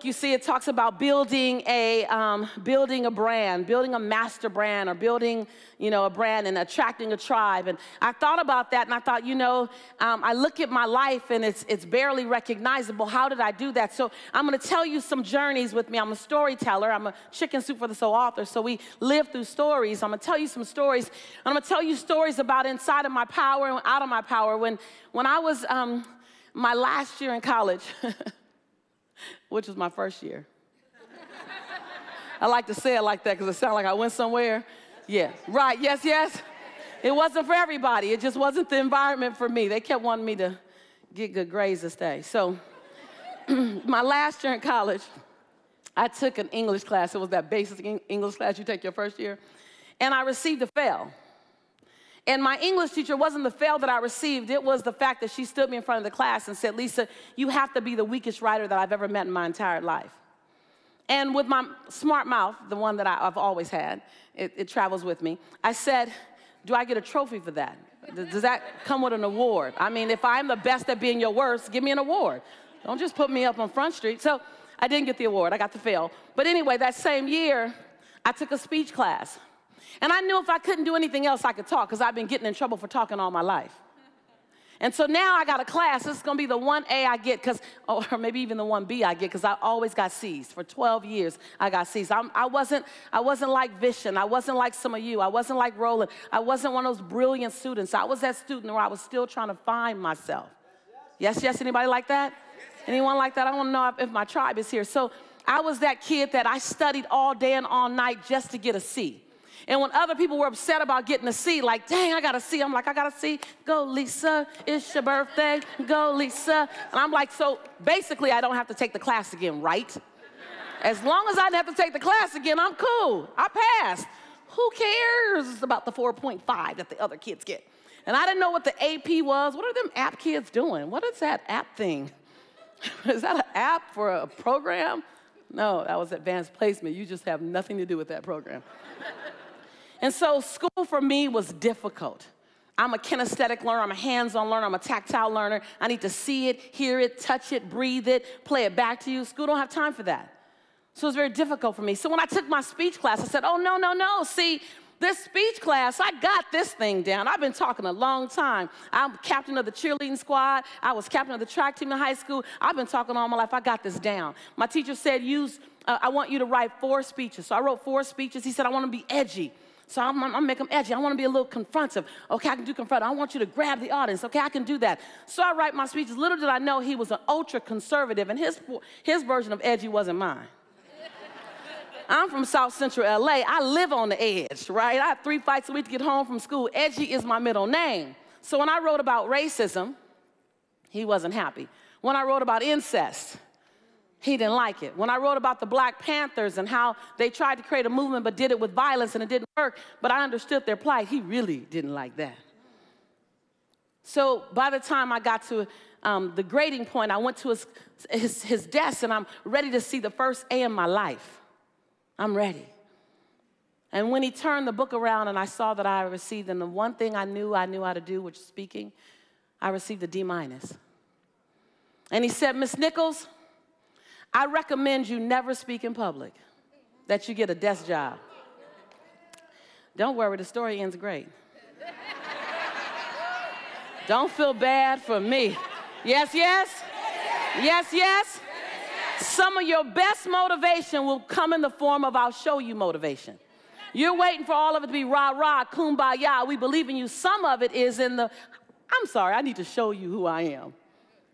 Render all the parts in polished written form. book, you see it talks about building a brand, building a master brand, or building, you know, a brand and attracting a tribe. And I thought about that, and I thought, you know, I look at my life, and it's barely recognizable. How did I do that? So I'm going to tell you some journeys with me. I'm a storyteller. I'm a Chicken Soup for the Soul author, so we live through stories. I'm going to tell you some stories. I'm going to tell you stories about inside of my power and out of my power. When I was my last year in college, which was my first year. I like to say it like that because it sounds like I went somewhere. Yeah, right, yes, yes. It wasn't for everybody. It just wasn't the environment for me. They kept wanting me to get good grades to stay. So my last year in college, I took an English class. It was that basic English class you take your first year. And I received a fail. And my English teacher wasn't the fail that I received. It was the fact that she stood me in front of the class and said, Lisa, you have to be the weakest writer that I've ever met in my entire life. And with my smart mouth, the one that I've always had, it travels with me, I said, do I get a trophy for that? Does that come with an award? I mean, if I'm the best at being your worst, give me an award. Don't just put me up on Front Street. So I didn't get the award. I got the fail. But anyway, that same year, I took a speech class. And I knew if I couldn't do anything else, I could talk, because I've been getting in trouble for talking all my life. And so now I got a class. This is going to be the 1A I get, or maybe even the 1B I get, because I always got C's. For 12 years, I got C's. I wasn't like Vishen. I wasn't like some of you. I wasn't like Roland. I wasn't one of those brilliant students. I was that student where I was still trying to find myself. Yes, yes, anybody like that? Anyone like that? I want to know if my tribe is here. So I was that kid that I studied all day and all night just to get a C. And when other people were upset about getting a C, like, dang, I got a C. I'm like, I got a C. Go, Lisa. It's your birthday. Go, Lisa. And I'm like, so basically, I don't have to take the class again, right? As long as I don't have to take the class again, I'm cool. I passed. Who cares about the 4.5 that the other kids get? And I didn't know what the AP was. What are them app kids doing? What is that app thing? Is that an app for a program? No, that was advanced placement. You just have nothing to do with that program. And so school for me was difficult. I'm a kinesthetic learner, I'm a hands-on learner, I'm a tactile learner. I need to see it, hear it, touch it, breathe it, play it back to you. School don't have time for that. So it was very difficult for me. So when I took my speech class, I said, oh, no, no, no. See, this speech class, I got this thing down. I've been talking a long time. I'm captain of the cheerleading squad. I was captain of the track team in high school. I've been talking all my life. I got this down. My teacher said, I want you to write 4 speeches. So I wrote 4 speeches. He said, I want to be edgy. So I'm going to make them edgy. I want to be a little confrontive. Okay, I can do confrontive. I want you to grab the audience. Okay, I can do that. So I write my speeches. Little did I know he was an ultra-conservative, and his version of edgy wasn't mine. I'm from South Central L.A. I live on the edge, right? I have 3 fights a week to get home from school. Edgy is my middle name. So when I wrote about racism, he wasn't happy. When I wrote about incest, he didn't like it. When I wrote about the Black Panthers and how they tried to create a movement but did it with violence and it didn't work, but I understood their plight, he really didn't like that. So by the time I got to the grading point, I went to his desk and I'm ready to see the first A in my life. I'm ready. And when he turned the book around and I saw that I received, and the one thing I knew how to do, which is speaking, I received a D-. And he said, Miss Nichols, I recommend you never speak in public, that you get a desk job. Don't worry, the story ends great. Don't feel bad for me. Yes, yes? Yes, yes? Some of your best motivation will come in the form of I'll show you motivation. You're waiting for all of it to be rah-rah, kumbaya, we believe in you. Some of it is in the, I'm sorry, I need to show you who I am.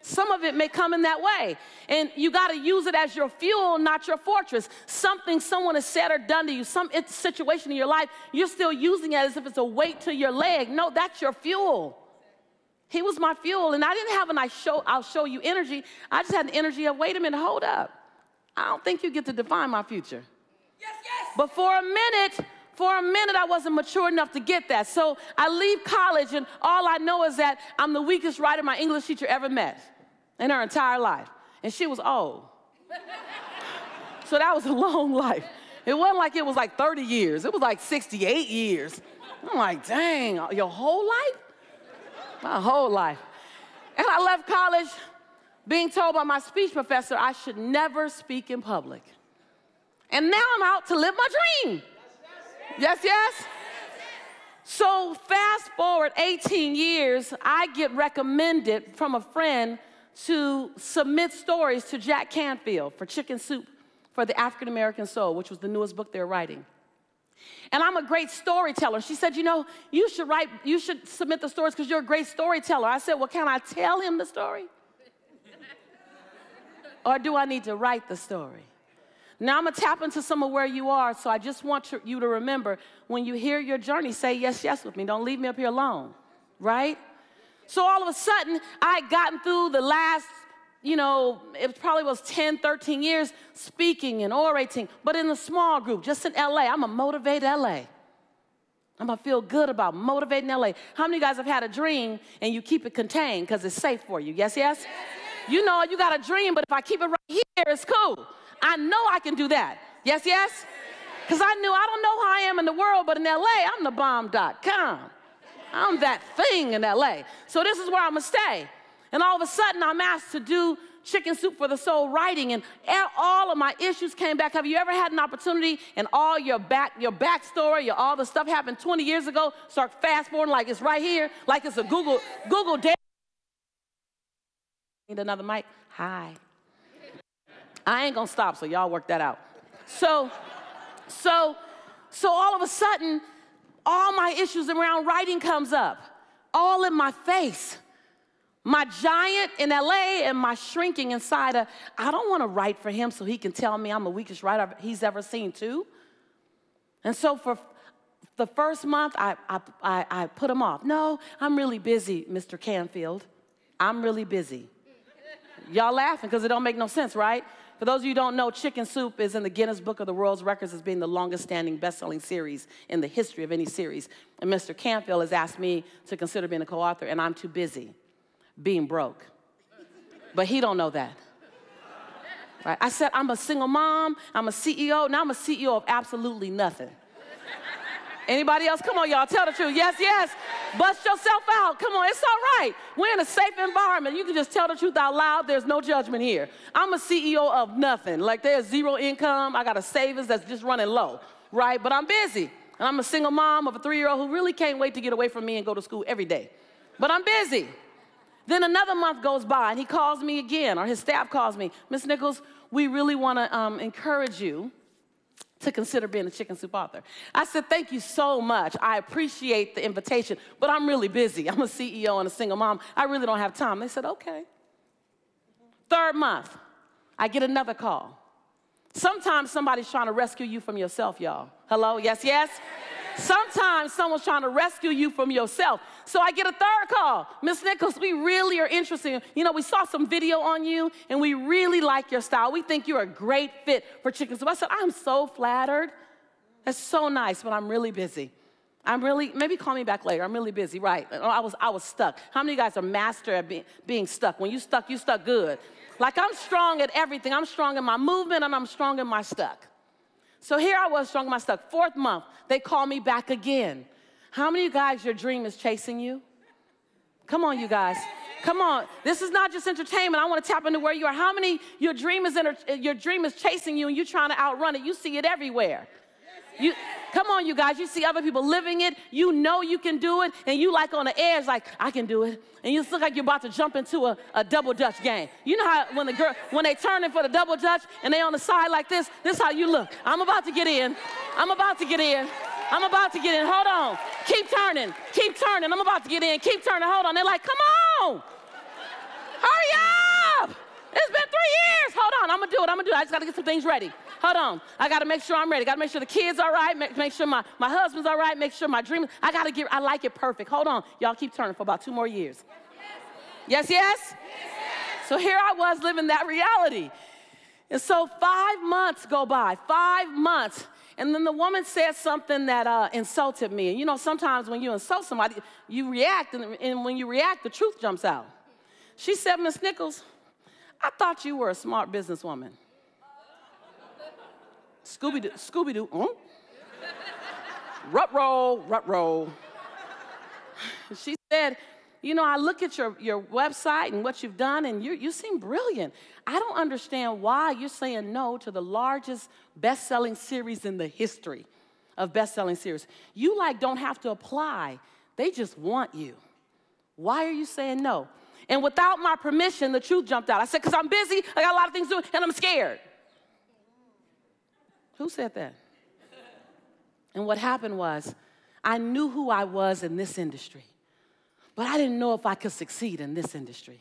Some of it may come in that way. And you got to use it as your fuel, not your fortress. Something someone has said or done to you, some situation in your life, you're still using it as if it's a weight to your leg. No, that's your fuel. He was my fuel. And I didn't have an I'll show you energy. I just had an energy of, wait a minute, hold up. I don't think you get to define my future. Yes, yes. But for a minute, I wasn't mature enough to get that. So I leave college, and all I know is that I'm the weakest writer my English teacher ever met in her entire life. And she was old. So that was a long life. It wasn't like it was like 30 years. It was like 68 years. I'm like, dang, your whole life? My whole life. And I left college being told by my speech professor I should never speak in public. And now I'm out to live my dream. Yes, yes? Yes. So fast forward 18 years, I get recommended from a friend to submit stories to Jack Canfield for Chicken Soup for the African American Soul, which was the newest book they're writing. And I'm a great storyteller. She said, you know, you should submit the stories because you're a great storyteller. I said, well, can I tell him the story? Or do I need to write the story? Now, I'm going to tap into some of where you are, so I just want you to remember, when you hear your journey, say yes, yes with me. Don't leave me up here alone, right? So all of a sudden, I had gotten through the last, you know, it probably was 10, 13 years speaking and orating, but in a small group, just in L.A. I'm going to motivate L.A. I'm going to feel good about motivating L.A. How many of you guys have had a dream and you keep it contained because it's safe for you? Yes, yes? Yes, yes? You know, you got a dream, but if I keep it right here, it's cool. I know I can do that. Yes, yes? Because I knew, I don't know how I am in the world, but in L.A., I'm the bomb.com. I'm that thing in L.A. So this is where I'm going to stay. And all of a sudden, I'm asked to do Chicken Soup for the Soul writing, and all of my issues came back. Have you ever had an opportunity and all your backstory, all the stuff happened 20 years ago, start fast-forwarding like it's right here, like it's a Google Day. Need another mic? Hi. I ain't gonna stop, so y'all work that out. So all of a sudden, all my issues around writing comes up, all in my face. My giant in L.A. and my shrinking inside of, I don't want to write for him so he can tell me I'm the weakest writer he's ever seen, too. And so for the first month, I put him off. No, I'm really busy, Mr. Canfield. I'm really busy. Y'all laughing because it don't make no sense, right? For those of you who don't know, Chicken Soup is in the Guinness Book of the World Records as being the longest-standing, best-selling series in the history of any series. And Mr. Canfield has asked me to consider being a co-author, and I'm too busy being broke. But he don't know that. Right? I said, I'm a single mom, I'm a CEO, now I'm a CEO of absolutely nothing. Anybody else? Come on, y'all, tell the truth. Yes, yes. Bust yourself out. Come on, it's all right. We're in a safe environment. You can just tell the truth out loud. There's no judgment here. I'm a CEO of nothing. Like, there's zero income. I got a savings that's just running low, right? But I'm busy. And I'm a single mom of a 3-year-old who really can't wait to get away from me and go to school every day. But I'm busy. Then another month goes by, and he calls me again, or his staff calls me. Ms. Nichols, we really want to encourage you to consider being a Chicken Soup author. I said, thank you so much. I appreciate the invitation, but I'm really busy. I'm a CEO and a single mom. I really don't have time. They said, okay. Third month, I get another call. Sometimes somebody's trying to rescue you from yourself, y'all. Hello? Yes, yes? Sometimes someone's trying to rescue you from yourself. So I get a third call. Ms. Nichols, we really are interested. You know, we saw some video on you, and we really like your style. We think you're a great fit for Chicken Soup. I said, I'm so flattered. That's so nice, but I'm really busy. Maybe call me back later. I'm really busy, right? I was stuck. How many of you guys are master at being stuck? When you stuck good. Like, I'm strong at everything. I'm strong in my movement, and I'm strong in my stuck. So here I was, strong in my stuck. Fourth month, they call me back again. How many of you guys, your dream is chasing you? Come on, you guys. Come on. This is not just entertainment. I want to tap into where you are. How many, your dream is chasing you and you're trying to outrun it? You see it everywhere. You, come on, you guys. You see other people living it. You know you can do it. And you like on the edge, like, I can do it. And you look like you're about to jump into a double dutch game. You know how when they turn in for the double dutch and they on the side like this, this is how you look. I'm about to get in. I'm about to get in. I'm about to get in. Hold on. Keep turning. Keep turning. I'm about to get in. Keep turning. Hold on. They're like, come on. Hurry up. It's been 3 years. Hold on. I'm going to do it. I'm going to do it. I just got to get some things ready. Hold on. I got to make sure I'm ready. Got to make sure the kids are all right. Make sure my husband's all right. Make sure my dream. I like it perfect. Hold on. Y'all keep turning for about 2 more years. Yes, yes? Yes, yes? So here I was living that reality. And so 5 months go by. 5 months. And then the woman said something that insulted me. And you know, sometimes when you insult somebody, you react, and when you react, the truth jumps out. She said, Ms. Nichols, I thought you were a smart businesswoman. Scooby-Doo, Scooby-Doo, Rut roll, rut roll. She said, you know, I look at your website and what you've done, and you seem brilliant. I don't understand why you're saying no to the largest best-selling series in the history of best-selling series. You, like, don't have to apply. They just want you. Why are you saying no? And without my permission, the truth jumped out. I said, because I'm busy, I got a lot of things to do, and I'm scared. Who said that? And what happened was, I knew who I was in this industry, but I didn't know if I could succeed in this industry.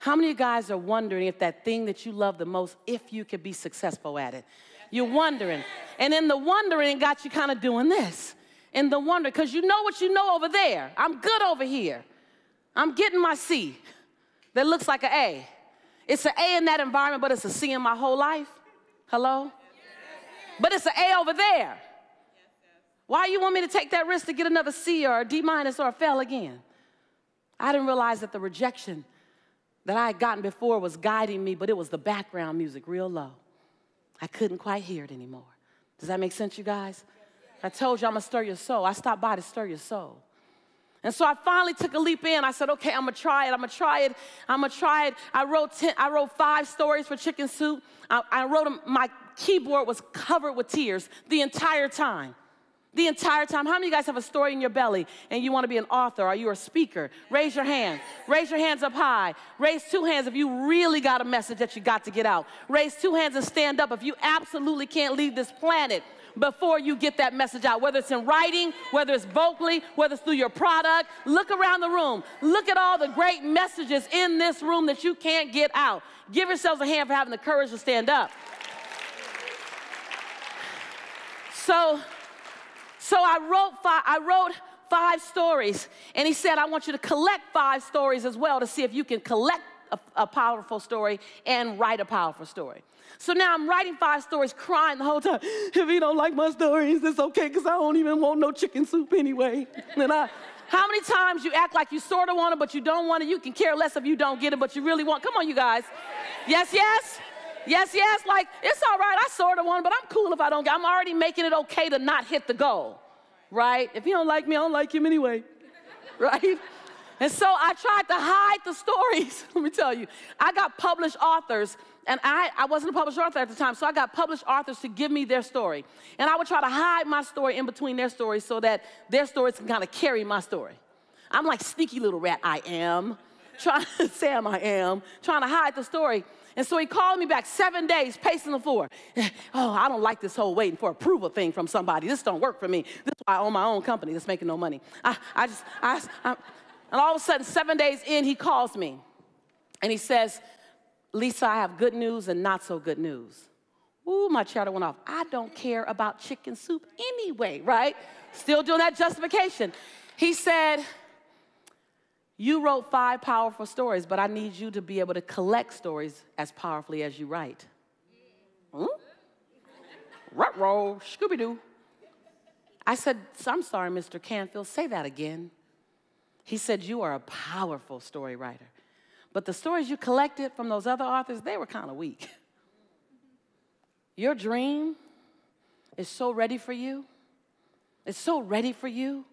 How many of you guys are wondering if that thing that you love the most, if you could be successful at it? You're wondering. And in the wondering, it got you kind of doing this. In the wonder, because you know what you know over there. I'm good over here. I'm getting my C that looks like an A. It's an A in that environment, but it's a C in my whole life. Hello? But it's an A over there. Why you want me to take that risk to get another C or a D minus or a fail again? I didn't realize that the rejection that I had gotten before was guiding me, but it was the background music real low. I couldn't quite hear it anymore. Does that make sense, you guys? I told you I'm going to stir your soul. I stopped by to stir your soul. And so I finally took a leap in. I said, okay, I'm going to try it. I'm going to try it. I'm going to try it. I wrote 5 stories for Chicken Soup. I wrote them. My keyboard was covered with tears the entire time. The entire time. How many of you guys have a story in your belly and you want to be an author or you're a speaker? Raise your hands. Raise your hands up high. Raise 2 hands if you really got a message that you got to get out. Raise 2 hands and stand up if you absolutely can't leave this planet before you get that message out, whether it's in writing, whether it's vocally, whether it's through your product. Look around the room. Look at all the great messages in this room that you can't get out. Give yourselves a hand for having the courage to stand up. So I wrote 5 stories, and he said, I want you to collect 5 stories as well to see if you can collect a powerful story and write a powerful story. So now I'm writing 5 stories, crying the whole time. If you don't like my stories, it's okay, because I don't even want no chicken soup anyway. And how many times you act like you sort of want it, but you don't want it? You can care less if you don't get it, but you really want it. Come on, you guys. Yes, yes. Yes, yes. Like, it's all right. I sort of want it, but I'm cool if I don't get it. I'm already making it okay to not hit the goal, right? If you don't like me, I don't like him anyway, right? And so I tried to hide the stories. Let me tell you, I got published authors, and I wasn't a published author at the time, so I got published authors to give me their story. And I would try to hide my story in between their stories so that their stories can kind of carry my story. I'm like sneaky little rat, I am, trying to say I am, trying to hide the story. And so he called me back 7 days, pacing the floor. Oh, I don't like this whole waiting for approval thing from somebody. This don't work for me. This is why I own my own company that's making no money. And all of a sudden, 7 days in, he calls me. And he says, Lisa, I have good news and not so good news. Ooh, my chatter went off. I don't care about chicken soup anyway, right? Still doing that justification. He said, you wrote 5 powerful stories, but I need you to be able to collect stories as powerfully as you write. Hmm? Ruh-roh, Scooby-Doo. I said, I'm sorry, Mr. Canfield, say that again. He said, you are a powerful story writer, but the stories you collected from those other authors, they were kind of weak. Your dream is so ready for you. It's so ready for you.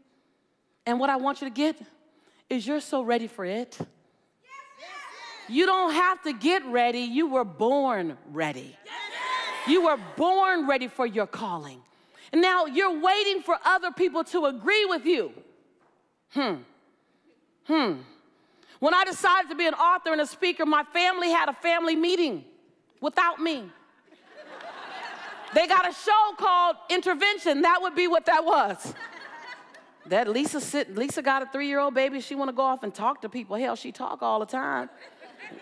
And what I want you to get is you're so ready for it. Yes, yes. You don't have to get ready. You were born ready. Yes, yes. You were born ready for your calling. And now you're waiting for other people to agree with you. When I decided to be an author and a speaker, my family had a family meeting without me. They got a show called Intervention. That would be what that was. That Lisa got a 3-year-old baby. She want to go off and talk to people. Hell, she talk all the time.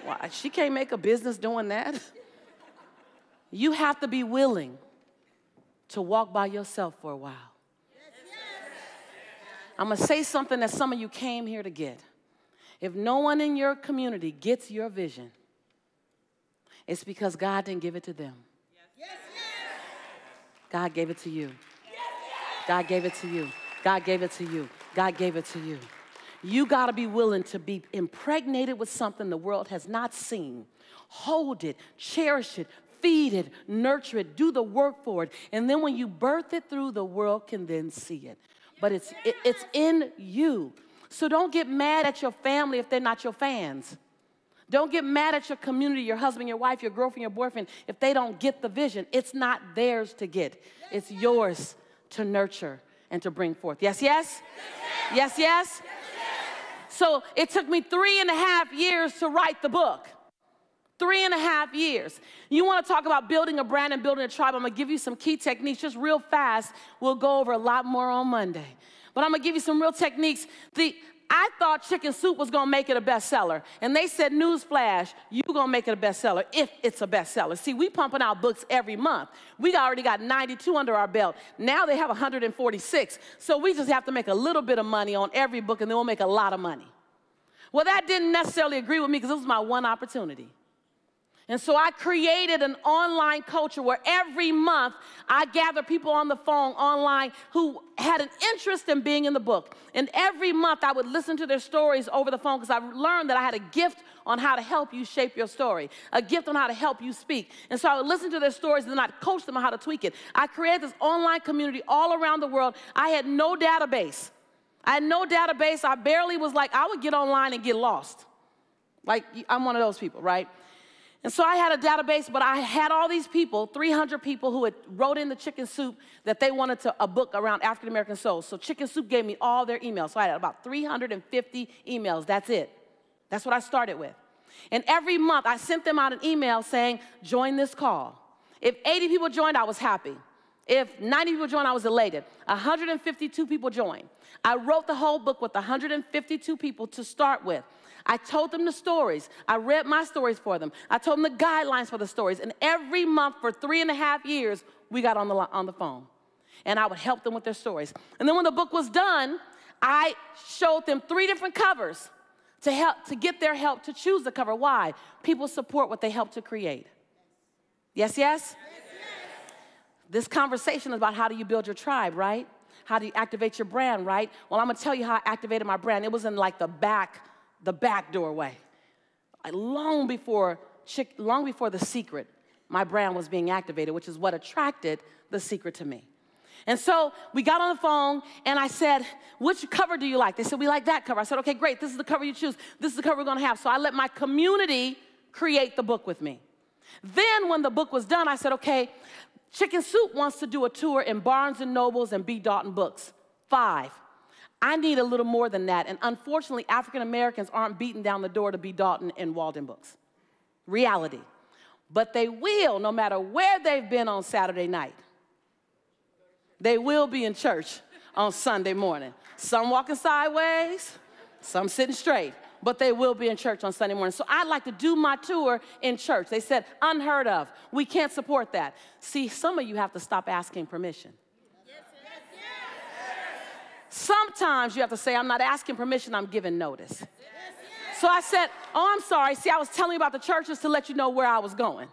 Why? She can't make a business doing that. You have to be willing to walk by yourself for a while. I'm going to say something that some of you came here to get. If no one in your community gets your vision, it's because God didn't give it to them. Yes. God gave it to you. Yes. God gave it to you. God gave it to you. God gave it to you. You got to be willing to be impregnated with something the world has not seen. Hold it, cherish it, feed it, nurture it, do the work for it. And then when you birth it through, the world can then see it. But it's in you. So don't get mad at your family if they're not your fans. Don't get mad at your community, your husband, your wife, your girlfriend, your boyfriend, if they don't get the vision. It's not theirs to get. It's yours to nurture and to bring forth. Yes, yes? Yes, yes? Yes, yes? Yes, yes. So it took me 3.5 years to write the book. 3.5 years. You want to talk about building a brand and building a tribe, I'm going to give you some key techniques just real fast. We'll go over a lot more on Monday. But I'm going to give you some real techniques. I thought Chicken Soup was going to make it a bestseller. And they said, newsflash, you're going to make it a bestseller if it's a bestseller. See, we pumping out books every month. We already got 92 under our belt. Now they have 146. So we just have to make a little bit of money on every book, and then we'll make a lot of money. Well, that didn't necessarily agree with me because it was my one opportunity. And so I created an online culture where every month I gather people on the phone online who had an interest in being in the book. And every month I would listen to their stories over the phone because I learned that I had a gift on how to help you shape your story, a gift on how to help you speak. And so I would listen to their stories and then I'd coach them on how to tweak it. I created this online community all around the world. I had no database. I had no database. I barely was like, I would get online and get lost. Like, I'm one of those people, right? And so I had a database, but I had all these people, 300 people who had wrote in the Chicken Soup that they wanted a book around African American souls. So Chicken Soup gave me all their emails. So I had about 350 emails, that's it. That's what I started with. And every month I sent them out an email saying, join this call. If 80 people joined, I was happy. If 90 people joined, I was elated. 152 people joined. I wrote the whole book with 152 people to start with. I told them the stories. I read my stories for them. I told them the guidelines for the stories. And every month for 3.5 years, we got on the phone. And I would help them with their stories. And then when the book was done, I showed them 3 different covers to get their help to choose the cover. Why? People support what they help to create. Yes, yes? Yes. This conversation is about how do you build your tribe, right? How do you activate your brand, right? Well, I'm going to tell you how I activated my brand. It was in like the back doorway. Long before The Secret, my brand was being activated, which is what attracted The Secret to me. And so we got on the phone, and I said, which cover do you like? They said, we like that cover. I said, okay, great. This is the cover you choose. This is the cover we're going to have. So I let my community create the book with me. Then when the book was done, I said, okay, Chicken Soup wants to do a tour in Barnes & Nobles and B. Dalton Books. 5. I need a little more than that, and unfortunately, African Americans aren't beating down the door to B. Dalton and Walden Books. Reality. But they will, no matter where they've been on Saturday night. They will be in church on Sunday morning. Some walking sideways, some sitting straight, but they will be in church on Sunday morning. So I'd like to do my tour in church. They said, unheard of. We can't support that. See, some of you have to stop asking permission. Yes, yes, yes. Sometimes you have to say, I'm not asking permission, I'm giving notice. Yes, yes. So I said, oh, I'm sorry. See, I was telling you about the churches to let you know where I was going.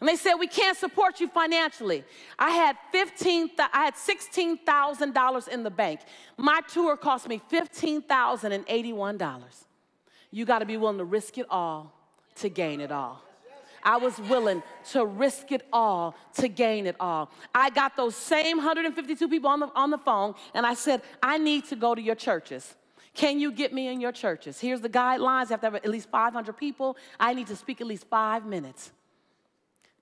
And they said, we can't support you financially. I had $16,000 in the bank. My tour cost me $15,081. You got to be willing to risk it all to gain it all. I was willing to risk it all to gain it all. I got those same 152 people on the phone, and I said, I need to go to your churches. Can you get me in your churches? Here's the guidelines. I have to have at least 500 people. I need to speak at least 5 minutes.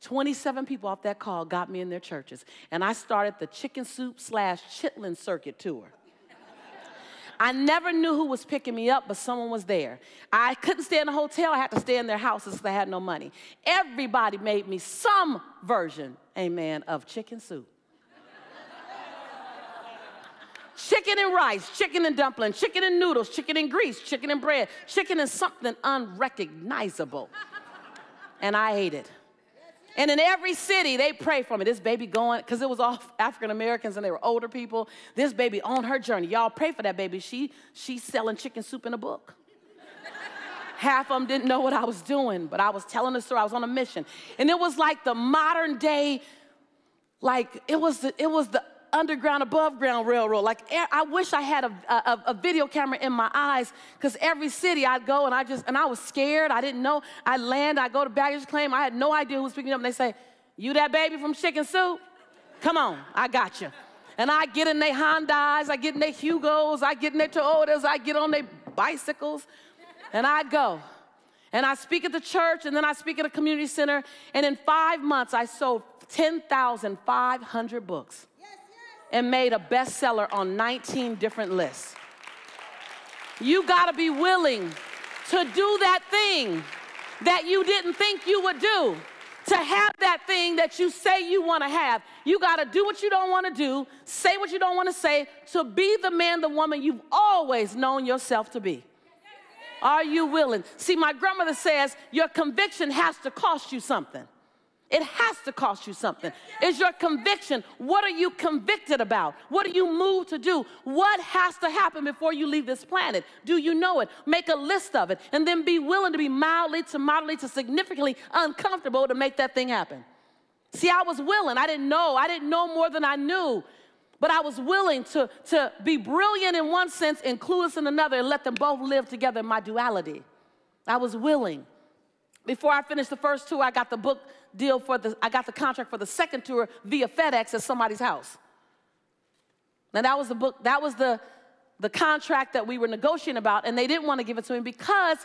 27 people off that call got me in their churches, and I started the Chicken Soup / Chitlin Circuit Tour. I never knew who was picking me up, but someone was there. I couldn't stay in a hotel. I had to stay in their houses because I had no money. Everybody made me some version, amen, of chicken soup. Chicken and rice, chicken and dumplings, chicken and noodles, chicken and grease, chicken and bread, chicken and something unrecognizable. And I ate it. And in every city, they pray for me. This baby going, because it was all African Americans and they were older people. This baby on her journey. Y'all pray for that baby. She's selling chicken soup in a book. Half of them didn't know what I was doing, but I was telling the story. I was on a mission. And it was like the modern day, like it was the underground, above ground railroad. Like I wish I had a video camera in my eyes, because every city I'd go and I was scared. I didn't know. I'd land, I'd go to baggage claim. I had no idea who was picking up, and they say, you that baby from Chicken Soup? Come on, I got you. And I get in their Hondas, I get in their Hugos, I get in their Toyotas, I get on their bicycles, and I go. And I speak at the church, and then I speak at a community center, and in 5 months, I sold 10,500 books and made a bestseller on 19 different lists. You gotta be willing to do that thing that you didn't think you would do, to have that thing that you say you wanna have. You gotta do what you don't wanna do, say what you don't wanna say, to be the man, the woman you've always known yourself to be. Are you willing? See, my grandmother says, your conviction has to cost you something. It has to cost you something. Is your conviction, what are you convicted about? What are you moved to do? What has to happen before you leave this planet? Do you know it? Make a list of it, and then be willing to be mildly to moderately to significantly uncomfortable to make that thing happen. See, I was willing. I didn't know more than I knew, but I was willing to be brilliant in one sense and clueless in another and let them both live together in my duality. I was willing. Before I finished the first tour, I got the book deal I got the contract for the second tour via FedEx at somebody's house. Now that was the book, that was the contract that we were negotiating about, and they didn't want to give it to me because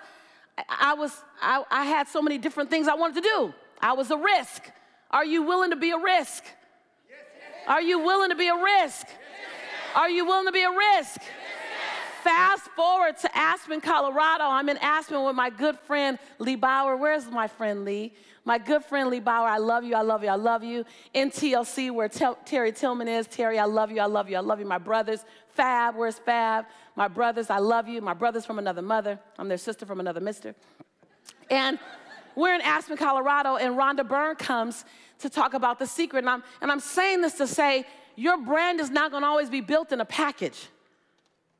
I had so many different things I wanted to do. I was a risk. Are you willing to be a risk? Yes, yes. Are you willing to be a risk? Yes, yes. Are you willing to be a risk? Yes, yes. Fast forward to Aspen, Colorado. I'm in Aspen with my good friend Lee Bauer. Where's my friend Lee? My good friend Lee Bauer, I love you, I love you, I love you. In TLC, where Terry Tillman is, Terry, I love you, I love you, I love you. My brothers, Fab, where's Fab? My brothers, I love you. My brothers from another mother. I'm their sister from another mister. And we're in Aspen, Colorado, and Rhonda Byrne comes to talk about The Secret. And I'm saying this to say, your brand is not gonna always be built in a package.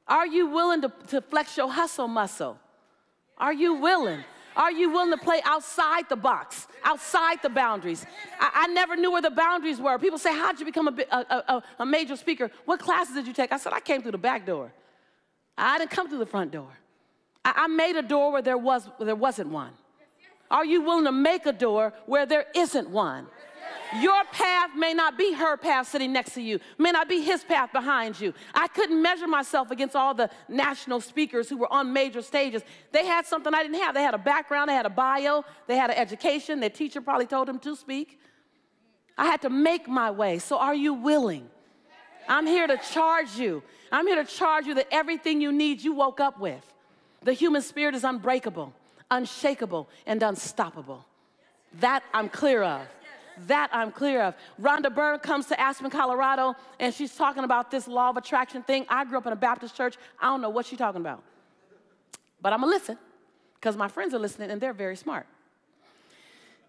Are you willing to flex your hustle muscle? Are you willing? Are you willing to play outside the box, outside the boundaries? I never knew where the boundaries were. People say, how'd you become a major speaker? What classes did you take? I said, I came through the back door. I didn't come through the front door. I made a door where there wasn't one. Are you willing to make a door where there isn't one? Your path may not be her path sitting next to you, may not be his path behind you. I couldn't measure myself against all the national speakers who were on major stages. They had something I didn't have. They had a background, they had a bio, they had an education. Their teacher probably told them to speak. I had to make my way, so are you willing? I'm here to charge you. I'm here to charge you that everything you need, you woke up with. The human spirit is unbreakable, unshakable, and unstoppable. That I'm clear of. That I'm clear of. Rhonda Byrne comes to Aspen, Colorado, and she's talking about this law of attraction thing. I grew up in a Baptist church. I don't know what she's talking about. But I'm gonna listen, because my friends are listening, and they're very smart.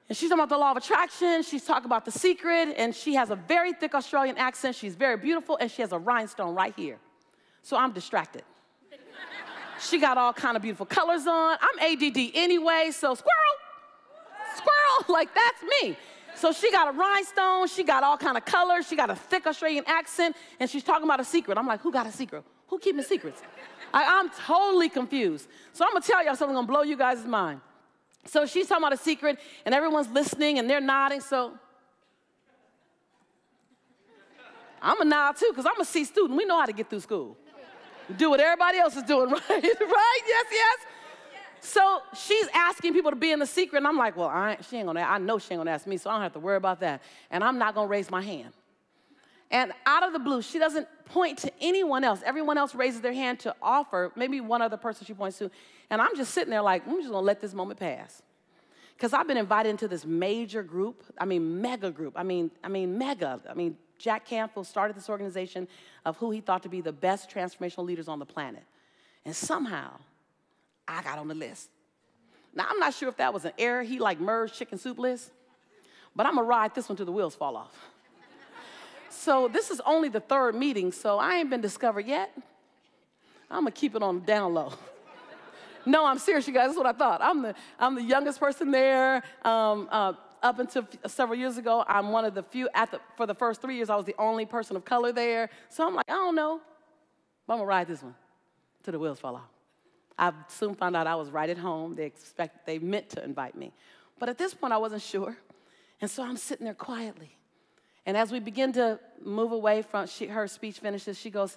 And she's talking about the law of attraction. She's talking about The Secret, and she has a very thick Australian accent. She's very beautiful, and she has a rhinestone right here. So I'm distracted. She got all kind of beautiful colors on. I'm ADD anyway, so squirrel, squirrel, like that's me. So she got a rhinestone, she got all kind of colors, she got a thick Australian accent, and she's talking about a secret. I'm like, who got a secret? Who keeping secrets? I'm totally confused. So I'm gonna tell y'all something, I'm gonna blow you guys' mind. So she's talking about a secret, and everyone's listening, and they're nodding, so. I'm gonna nod too, because I'm a C student. We know how to get through school. Do what everybody else is doing, right? Right? Yes, yes. So she's asking people to be in The Secret, and I'm like, well, I know she ain't gonna ask me, so I don't have to worry about that. And I'm not gonna raise my hand. And out of the blue, she doesn't point to anyone else. Everyone else raises their hand to offer, maybe one other person she points to. And I'm just sitting there like, I'm just gonna let this moment pass. Because I've been invited into this major group, mega group, mega. Jack Canfield started this organization of who he thought to be the best transformational leaders on the planet. And somehow, I got on the list. Now, I'm not sure if that was an error. He like merged chicken soup list, but I'm gonna ride this one till the wheels fall off. So this is only the third meeting, so I ain't been discovered yet. I'm gonna keep it on down low. No, I'm serious, you guys, that's what I thought. I'm the youngest person there. Up until several years ago, I'm one of the few, for the first 3 years, I was the only person of color there. So I'm like, I don't know, but I'm gonna ride this one till the wheels fall off. I soon found out I was right at home. They meant to invite me. But at this point, I wasn't sure. And so I'm sitting there quietly. And as we begin to move away from her speech finishes, she goes,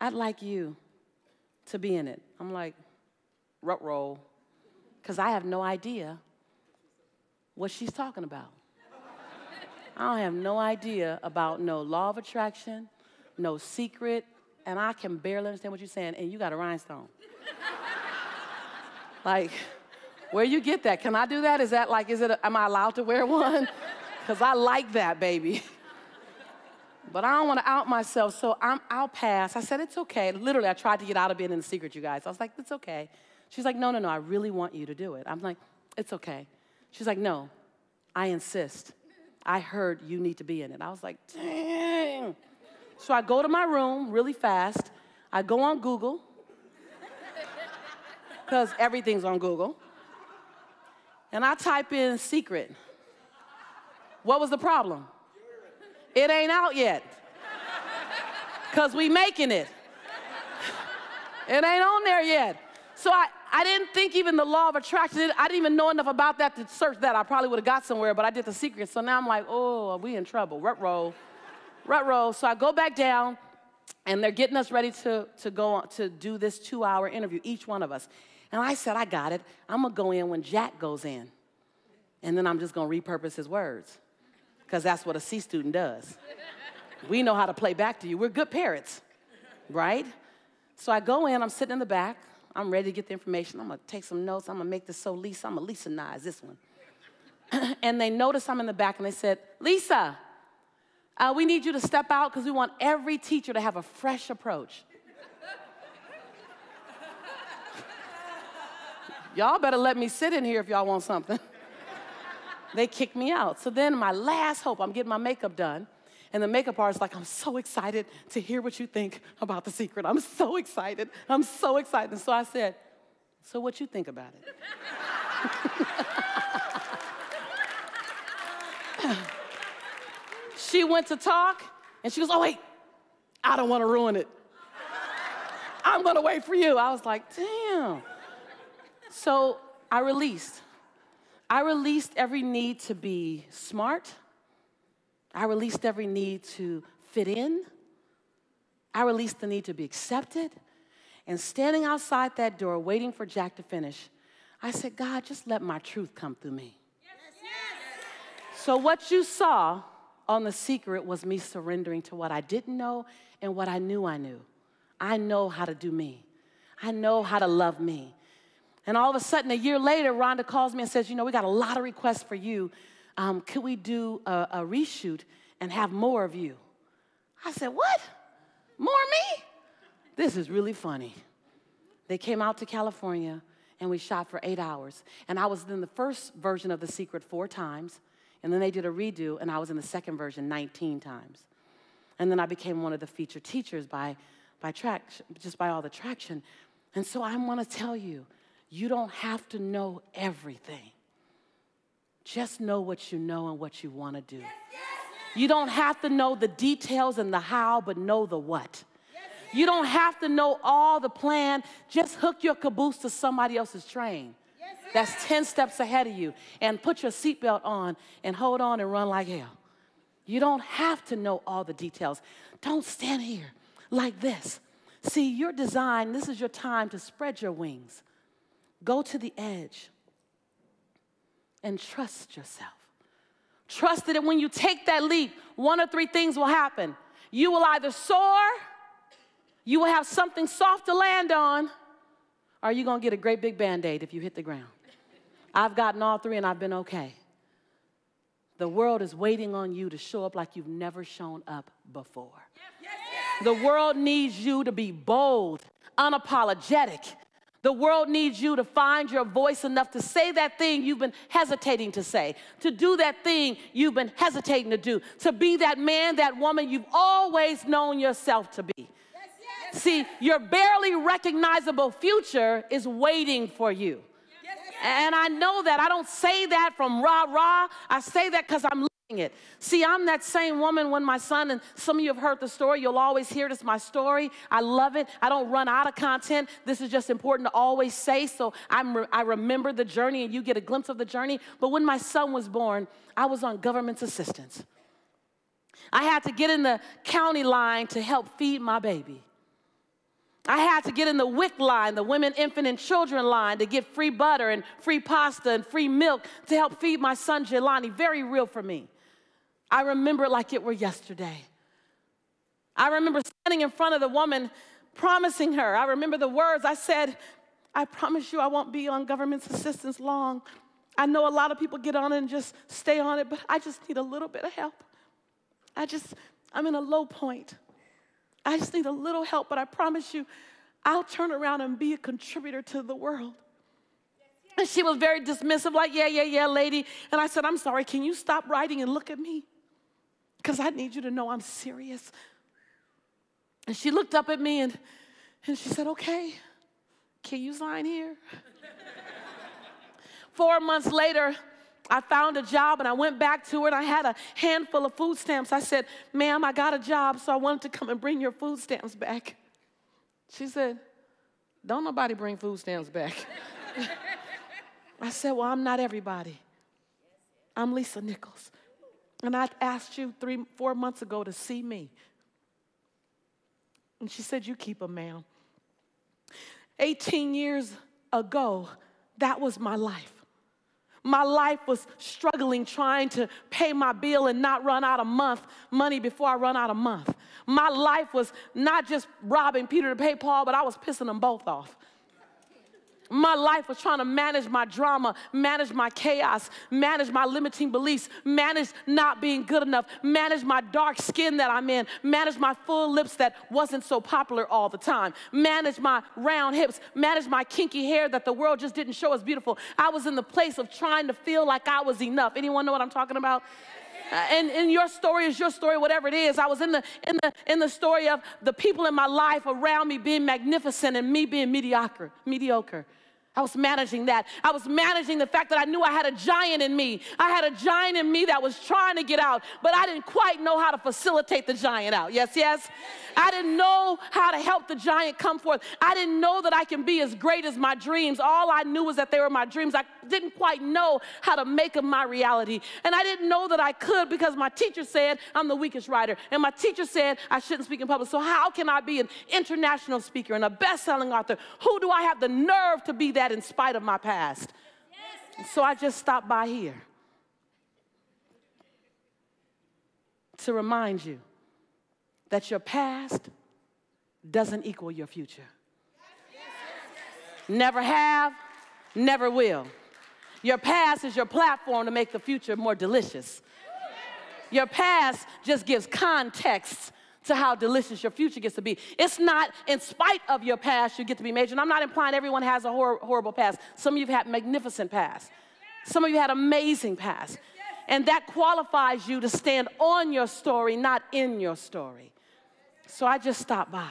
"I'd like you to be in it." I'm like, rut roll, because I have no idea what she's talking about. I don't have no idea about no law of attraction, no secret, and I can barely understand what you're saying, and you got a rhinestone. Like, where you get that? Can I do that? Is that like, am I allowed to wear one? Because I like that, baby. But I don't want to out myself, so I'll pass. I said, it's okay. Literally, I tried to get out of being in the secret, you guys. I was like, it's okay. She's like, no, no, no, I really want you to do it. I'm like, it's okay. She's like, no, I insist. I heard you need to be in it. I was like, dang. So I go to my room really fast. I go on Google, because everything's on Google. And I type in secret. What was the problem? It ain't out yet, because we making it. It ain't on there yet. So I didn't think even the law of attraction, I didn't even know enough about that to search that. I probably would have got somewhere, but I did the secret. So now I'm like, oh, we in trouble. Rut roll. So I go back down, and they're getting us ready to go on, to do this 2-hour interview, each one of us. And I said, I got it. I'm going to go in when Jack goes in, and then I'm just going to repurpose his words, because that's what a C student does. We know how to play back to you. We're good parents, right? So I go in. I'm sitting in the back. I'm ready to get the information. I'm going to take some notes. I'm going to make this so Lisa. I'm going to Lisa-nize this one. And they notice I'm in the back, and they said, Lisa, we need you to step out, because we want every teacher to have a fresh approach. Y'all better let me sit in here if y'all want something. They kicked me out. So then my last hope, I'm getting my makeup done, and the makeup artist is like, I'm so excited to hear what you think about The Secret. I'm so excited. I'm so excited. And so I said, so what you think about it? She went to talk, and she goes, oh, wait, I don't want to ruin it. I'm going to wait for you. I was like, damn. So I released. I released every need to be smart. I released every need to fit in. I released the need to be accepted. And standing outside that door, waiting for Jack to finish, I said, God, just let my truth come through me. Yes, yes. So what you saw on The Secret was me surrendering to what I didn't know and what I knew I knew. I know how to do me. I know how to love me. And all of a sudden, a year later, Rhonda calls me and says, you know, we got a lot of requests for you. Could we do a reshoot and have more of you? I said, what? More me? This is really funny. They came out to California, and we shot for 8 hours. And I was in the first version of The Secret 4 times, and then they did a redo, and I was in the second version 19 times. And then I became one of the featured teachers by all the traction. And so I want to tell you, you don't have to know everything. Just know what you know and what you want to do. Yes, yes, yes. You don't have to know the details and the how, but know the what. Yes, yes. You don't have to know all the plan. Just hook your caboose to somebody else's train. Yes, yes. That's 10 steps ahead of you. And put your seatbelt on and hold on and run like hell. You don't have to know all the details. Don't stand here like this. See, you're designed, this is your time to spread your wings. Go to the edge and trust yourself. Trust that when you take that leap, one of 3 things will happen. You will either soar, you will have something soft to land on, or you're going to get a great big Band-Aid if you hit the ground. I've gotten all 3, and I've been okay. The world is waiting on you to show up like you've never shown up before. Yes, yes, yes. The world needs you to be bold, unapologetic. The world needs you to find your voice enough to say that thing you've been hesitating to say, to do that thing you've been hesitating to do, to be that man, that woman you've always known yourself to be. Yes, yes. See, your barely recognizable future is waiting for you. Yes, yes. And I know that. I don't say that from rah-rah. I say that because I'm living it. See, I'm that same woman when my son, and some of you have heard the story. You'll always hear it. It's my story. I love it. I don't run out of content. This is just important to always say, so I remember the journey, and you get a glimpse of the journey. But when my son was born, I was on government assistance. I had to get in the county line to help feed my baby. I had to get in the WIC line, the Women, Infant, and Children line, to get free butter and free pasta and free milk to help feed my son Jelani. Very real for me. I remember it like it were yesterday. I remember standing in front of the woman, promising her. I remember the words. I said, I promise you I won't be on government assistance long. I know a lot of people get on it and just stay on it, but I just need a little bit of help. I'm in a low point. I just need a little help, but I promise you, I'll turn around and be a contributor to the world. And she was very dismissive, like, yeah, lady. And I said, I'm sorry, can you stop writing and look at me? Because I need you to know I'm serious. And she looked up at me and she said, okay, can you sign here? 4 months later, I found a job and I went back to her and I had a handful of food stamps. I said, ma'am, I got a job, so I wanted to come and bring your food stamps back. She said, don't nobody bring food stamps back. I said, well, I'm not everybody. I'm Lisa Nichols. And I asked you 4 months ago to see me. And she said, you keep them, ma'am. 18 years ago, that was my life. My life was struggling, trying to pay my bill and not run out of money before I run out of month. My life was not just robbing Peter to pay Paul, but I was pissing them both off. My life was trying to manage my drama, manage my chaos, manage my limiting beliefs, manage not being good enough, manage my dark skin that I'm in, manage my full lips that wasn't so popular all the time, manage my round hips, manage my kinky hair that the world just didn't show as beautiful. I was in the place of trying to feel like I was enough. Anyone know what I'm talking about? And your story is your story, whatever it is. I was in the story of the people in my life around me being magnificent and me being mediocre. I was managing that. I was managing the fact that I knew I had a giant in me. I had a giant in me that was trying to get out, but I didn't quite know how to facilitate the giant out. Yes, yes? I didn't know how to help the giant come forth. I didn't know that I can be as great as my dreams. All I knew was that they were my dreams. I didn't quite know how to make them my reality. And I didn't know that I could because my teacher said I'm the weakest writer. And my teacher said I shouldn't speak in public. So how can I be an international speaker and a best-selling author? Who do I have the nerve to be that? In spite of my past. Yes. So I just stopped by here to remind you that your past doesn't equal your future. Yes. Never have, never will. Your past is your platform to make the future more delicious. Your past just gives context to how delicious your future gets to be. It's not in spite of your past you get to be major. And I'm not implying everyone has a horrible past. Some of you have had magnificent past. Some of you had amazing past. And that qualifies you to stand on your story, not in your story. So I just stopped by.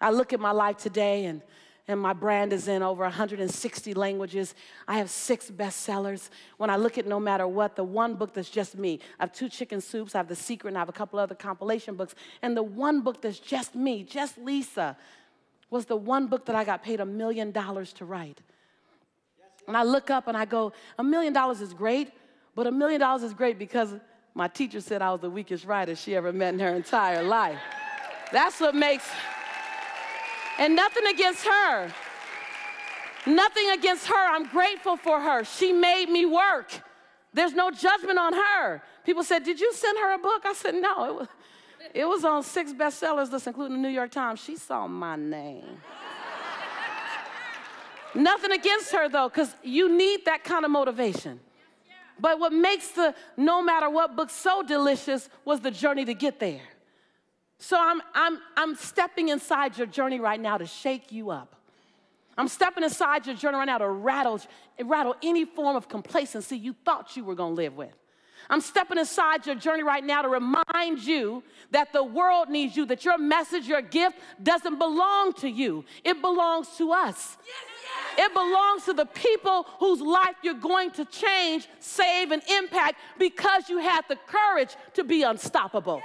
I look at my life today and my brand is in over 160 languages. I have 6 bestsellers. When I look at No Matter What, the one book that's just me, I have 2 Chicken Soups, I have The Secret, and I have a couple other compilation books. And the one book that's just me, just Lisa, was the one book that I got paid $1 million to write. And I look up and I go, $1 million is great, but $1 million is great because my teacher said I was the weakest writer she ever met in her entire life. That's what makes... And nothing against her. Nothing against her. I'm grateful for her. She made me work. There's no judgment on her. People said, did you send her a book? I said, no. It was on 6 bestsellers lists, including the New York Times. She saw my name. Nothing against her, though, because you need that kind of motivation. But what makes the No Matter What book so delicious was the journey to get there. So I'm stepping inside your journey right now to shake you up. I'm stepping inside your journey right now to rattle any form of complacency you thought you were going to live with. I'm stepping inside your journey right now to remind you that the world needs you, that your message, your gift doesn't belong to you. It belongs to us. Yes, yes. It belongs to the people whose life you're going to change, save, and impact because you had the courage to be unstoppable.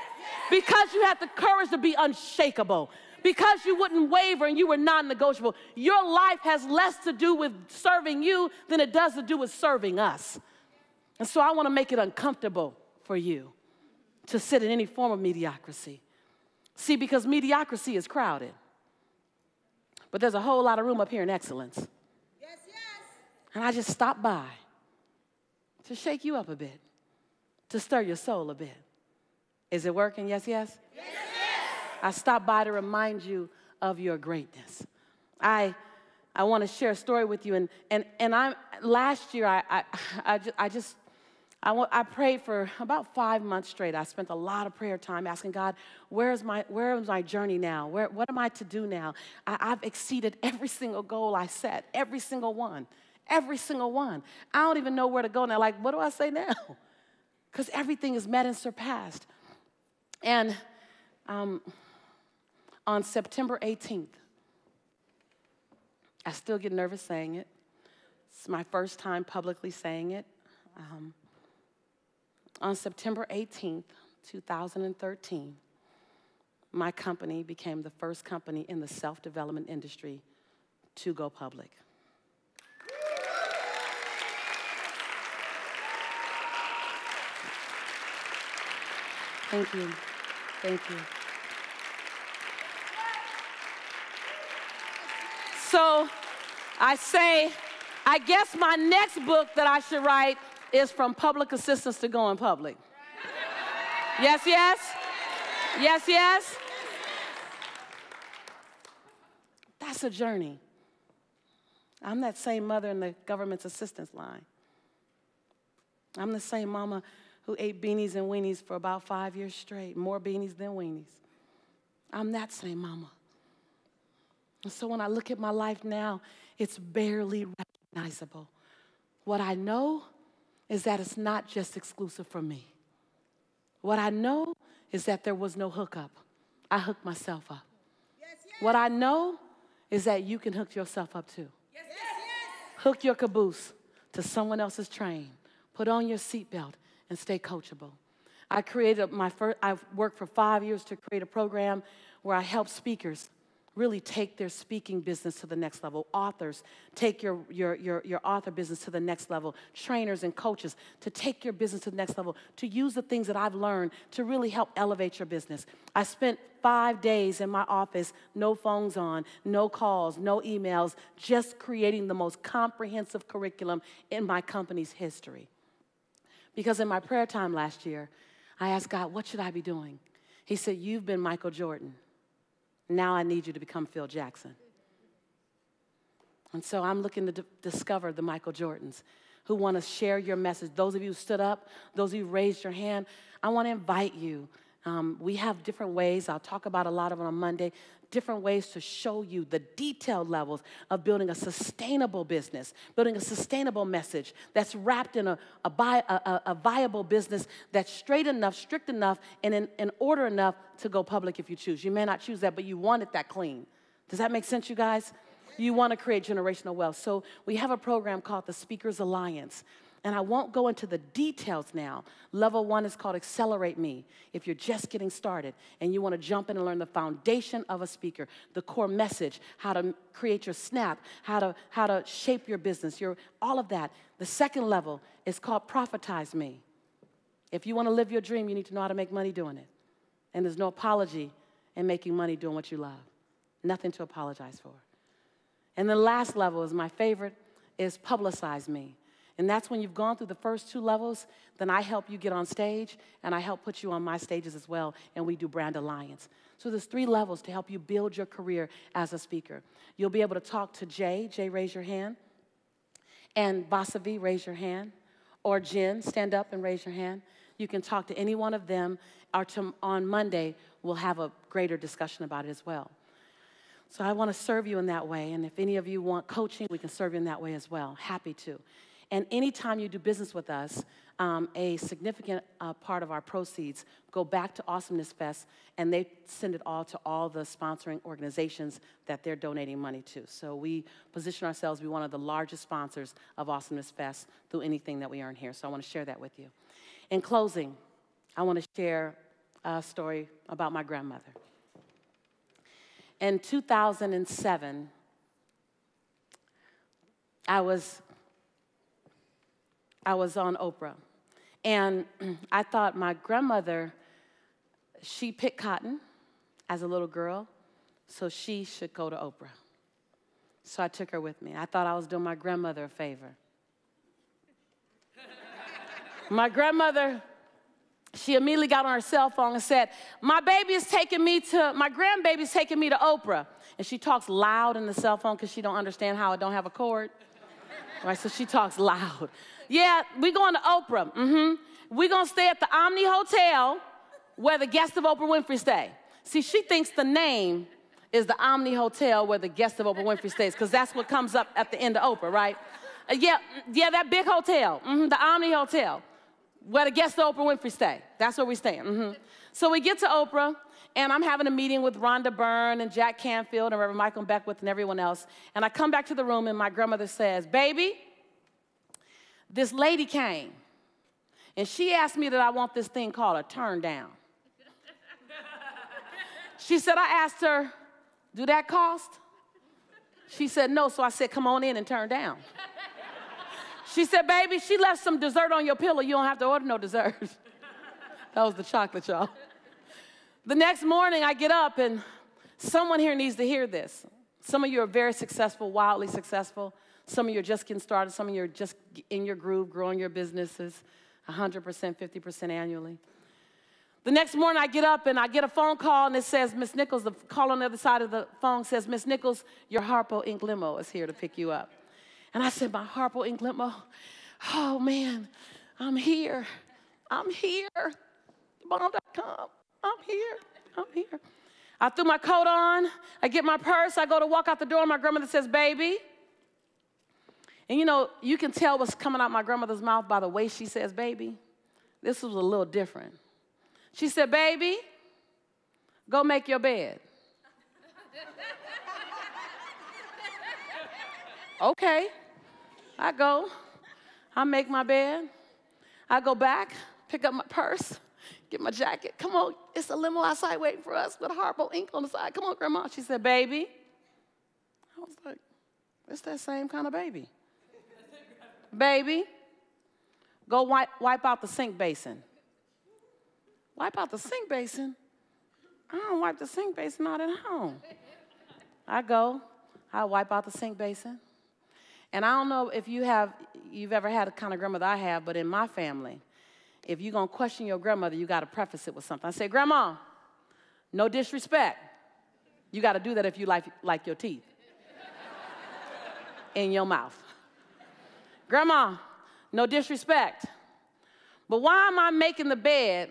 Because you had the courage to be unshakable. Because you wouldn't waver and you were non-negotiable. Your life has less to do with serving you than it does to do with serving us. And so I want to make it uncomfortable for you. to sit in any form of mediocrity. See, because mediocrity is crowded. But there's a whole lot of room up here in excellence. Yes, yes. And I just stopped by to shake you up a bit, to stir your soul a bit. Is it working? Yes, yes? Yes, yes. I stopped by to remind you of your greatness. I want to share a story with you. And last year I prayed for about 5 months straight. I spent a lot of prayer time asking God, where is my journey now? What am I to do now? I've exceeded every single goal I set, every single one, every single one. I don't even know where to go now. Like, what do I say now? Because everything is met and surpassed. And on September 18th, I still get nervous saying it. It's my first time publicly saying it. On September 18th, 2013, my company became the first company in the self-development industry to go public. Thank you. Thank you. So I say, I guess my next book that I should write is From Public Assistance to Going Public. Yes, yes? Yes, yes? That's a journey. I'm that same mother in the government's assistance line. I'm the same mama who ate beanies and weenies for about 5 years straight, more beanies than weenies. I'm that same mama. And so when I look at my life now, it's barely recognizable. What I know is that it's not just exclusive for me. What I know is that there was no hookup. I hooked myself up. Yes, yes. What I know is that you can hook yourself up too. Yes, yes, yes. Hook your caboose to someone else's train. Put on your seatbelt and stay coachable. I've worked for 5 years to create a program where I help speakers really take their speaking business to the next level. Authors, take your author business to the next level. Trainers and coaches, to take your business to the next level, to use the things that I've learned to really help elevate your business. I spent 5 days in my office, no phones on, no calls, no emails, just creating the most comprehensive curriculum in my company's history. Because in my prayer time last year, I asked God, what should I be doing? He said, you've been Michael Jordan. Now I need you to become Phil Jackson. And so I'm looking to discover the Michael Jordans who want to share your message. Those of you who stood up, those of you who raised your hand, I want to invite you. We have different ways. I'll talk about a lot of them on Monday. Different ways to show you the detailed levels of building a sustainable business, building a sustainable message that's wrapped in a viable business that's straight enough, strict enough, and in order enough to go public if you choose. You may not choose that, but you want it that clean. Does that make sense, you guys? You want to create generational wealth. So we have a program called the Speaker's Alliance. And I won't go into the details now. Level one is called Accelerate Me. If you're just getting started and you want to jump in and learn the foundation of a speaker, the core message, how to create your snap, how to shape your business, all of that. The second level is called Profitize Me. If you want to live your dream, you need to know how to make money doing it. And there's no apology in making money doing what you love. Nothing to apologize for. And the last level is my favorite, is Publicize Me. And that's when you've gone through the first two levels, then I help you get on stage, and I help put you on my stages as well, and we do brand alliance. So there's three levels to help you build your career as a speaker. You'll be able to talk to Jay. Jay, raise your hand. And Vasavi, raise your hand. Or Jen, stand up and raise your hand. You can talk to any one of them. On Monday, we'll have a greater discussion about it as well. So I want to serve you in that way, and if any of you want coaching, we can serve you in that way as well. Happy to. And anytime you do business with us, a significant part of our proceeds go back to Awesomeness Fest, and they send it all to all the sponsoring organizations that they're donating money to. So we position ourselves to be one of the largest sponsors of Awesomeness Fest through anything that we earn here. So I want to share that with you. In closing, I want to share a story about my grandmother. In 2007, I was on Oprah, and I thought my grandmother she picked cotton as a little girl, so she should go to Oprah. So I took her with me. I thought I was doing my grandmother a favor. My grandmother, she immediately got on her cell phone and said, my baby is taking me to, my grandbaby's taking me to Oprah. And she talks loud in the cell phone because she don't understand how I don't have a cord. Right, so she talks loud. Yeah, we going to Oprah. Mm-hmm. We're going to stay at the Omni Hotel where the guests of Oprah Winfrey stay. See, she thinks the name is the Omni Hotel where the guest of Oprah Winfrey stays, because that's what comes up at the end of Oprah, right? Yeah, that big hotel, the Omni Hotel, where the guest of Oprah Winfrey stay. That's where we stay. So we get to Oprah, and I'm having a meeting with Rhonda Byrne and Jack Canfield and Reverend Michael Beckwith and everyone else, and I come back to the room, and my grandmother says, baby, this lady came, and she asked me that I want this thing called a turn down. She said, I asked her, do that cost? She said, no. So I said, come on in and turn down. She said, baby, she left some dessert on your pillow. You don't have to order no dessert. That was the chocolate, y'all. The next morning, I get up, and someone here needs to hear this. Some of you are very successful, wildly successful. Some of you are just getting started. Some of you are just in your groove, growing your businesses 100%, 50% annually. The next morning I get up and I get a phone call and it says, Miss Nichols, the call on the other side of the phone says, Miss Nichols, your Harpo Inc. limo is here to pick you up. And I said, my Harpo Inc. limo? Oh man, I'm here. I'm here. Bomb.com. I'm here. I'm here. I threw my coat on. I get my purse. I go to walk out the door and my grandmother says, baby. And you know, you can tell what's coming out my grandmother's mouth by the way she says, baby. This was a little different. She said, baby, go make your bed. Okay, I go. I make my bed. I go back, pick up my purse, get my jacket. Come on, it's a limo outside waiting for us with Harpo Inc. on the side. Come on, Grandma. She said, baby. I was like, it's that same kind of baby. Baby, go wipe out the sink basin. Wipe out the sink basin? I don't wipe the sink basin out at home. I go, I wipe out the sink basin. And I don't know if you've ever had a kind of grandmother I have, but in my family, if you're going to question your grandmother, you got to preface it with something. I say, Grandma, no disrespect. You got to do that if you like your teeth in your mouth. Grandma, no disrespect. But why am I making the bed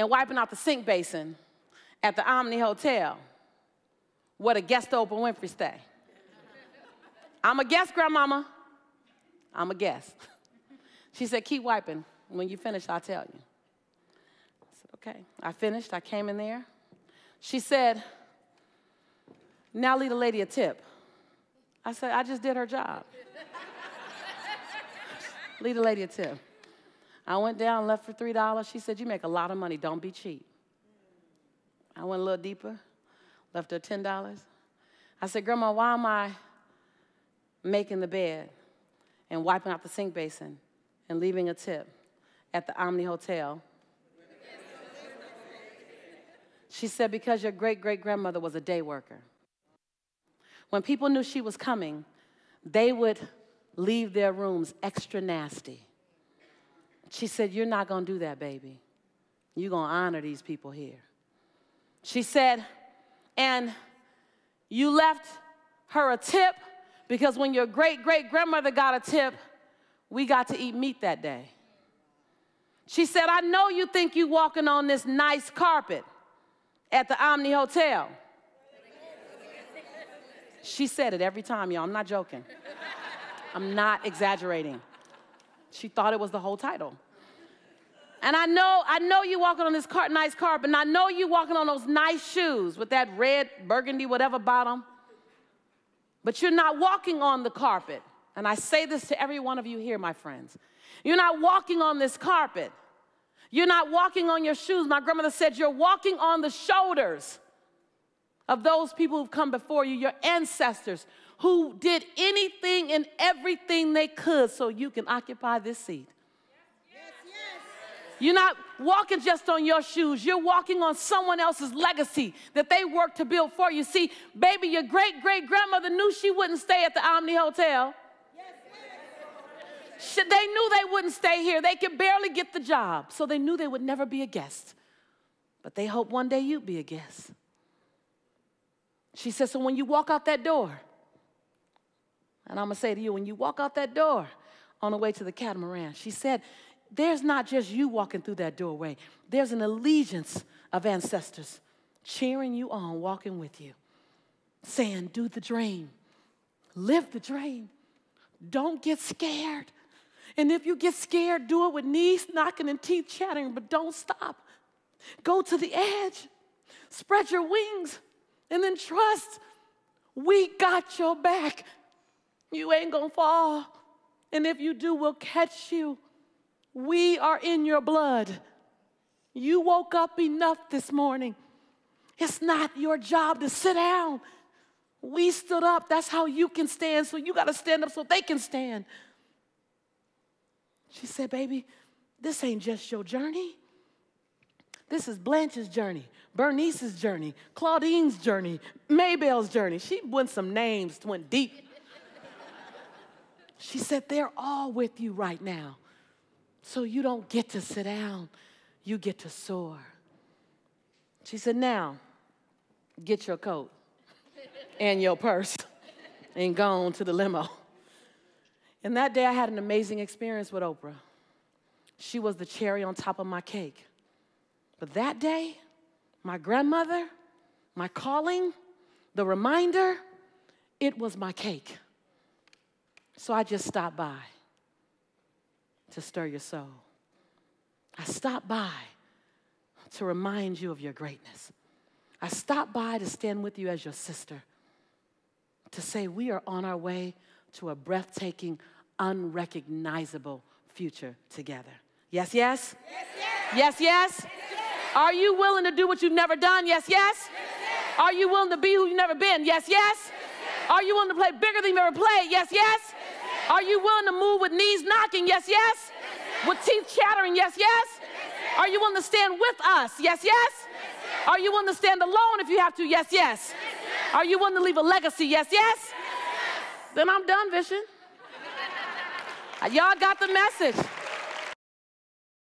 and wiping out the sink basin at the Omni Hotel where the guest of Oprah Winfrey stay? I'm a guest, Grandmama. I'm a guest. She said, keep wiping. When you finish, I'll tell you. I said, okay. I finished. I came in there. She said, now leave the lady a tip. I said, I just did her job. Leave the lady a tip. I went down, left for $3. She said, you make a lot of money. Don't be cheap. I went a little deeper, left her $10. I said, Grandma, why am I making the bed and wiping out the sink basin and leaving a tip at the Omni Hotel? She said, because your great-great-grandmother was a day worker. When people knew she was coming, they would leave their rooms extra nasty. She said, you're not going to do that, baby. You're going to honor these people here. She said, and you left her a tip because when your great-great-grandmother got a tip, we got to eat meat that day. She said, I know you think you're walking on this nice carpet at the Omni Hotel. She said it every time, y'all. I'm not joking. I'm not exaggerating. She thought it was the whole title. And I know you walking on this nice carpet, and I know you walking on those nice shoes with that red, burgundy, whatever bottom. But you're not walking on the carpet. And I say this to every one of you here, my friends. You're not walking on this carpet. You're not walking on your shoes. My grandmother said you're walking on the shoulders of those people who've come before you, your ancestors, who did anything and everything they could so you can occupy this seat. Yes, yes. You're not walking just on your shoes. You're walking on someone else's legacy that they worked to build for you. See, baby, your great-great-grandmother knew she wouldn't stay at the Omni Hotel. They knew they wouldn't stay here. They could barely get the job, so they knew they would never be a guest. But they hope one day you'd be a guest. She says, so when you walk out that door, and I'm going to say to you, when you walk out that door on the way to the catamaran, she said, there's not just you walking through that doorway. There's an allegiance of ancestors cheering you on, walking with you, saying, do the dream, live the dream, don't get scared. And if you get scared, do it with knees knocking and teeth chattering, but don't stop. Go to the edge, spread your wings, and then trust we got your back. You ain't gonna fall, and if you do, we'll catch you. We are in your blood. You woke up enough this morning. It's not your job to sit down. We stood up. That's how you can stand, so you got to stand up so they can stand. She said, baby, this ain't just your journey. This is Blanche's journey, Bernice's journey, Claudine's journey, Maybelle's journey. She went some names, went deep. She said, they're all with you right now. So you don't get to sit down. You get to soar. She said, now, get your coat and your purse and go on to the limo. And that day I had an amazing experience with Oprah. She was the cherry on top of my cake. But that day, my grandmother, my calling, the reminder, it was my cake. So I just stopped by to stir your soul. I stopped by to remind you of your greatness. I stopped by to stand with you as your sister, to say we are on our way to a breathtaking, unrecognizable future together. Yes, yes? Yes, yes? Yes, yes? Yes, yes? Are you willing to do what you've never done? Yes, yes? Yes, yes? Are you willing to be who you've never been? Yes, yes? Yes, yes? Are you willing to play bigger than you've ever played? Yes, yes? Yes, yes? Are you willing to move with knees knocking? Yes, yes? With teeth chattering, yes, yes? Yes, yes? Are you willing to stand with us? Yes, yes? Yes, yes? Are you willing to stand alone if you have to? Yes, yes? Yes, yes? Are you willing to leave a legacy? Yes, yes? Yes, yes? Then I'm done, Vishen. Y'all got the message.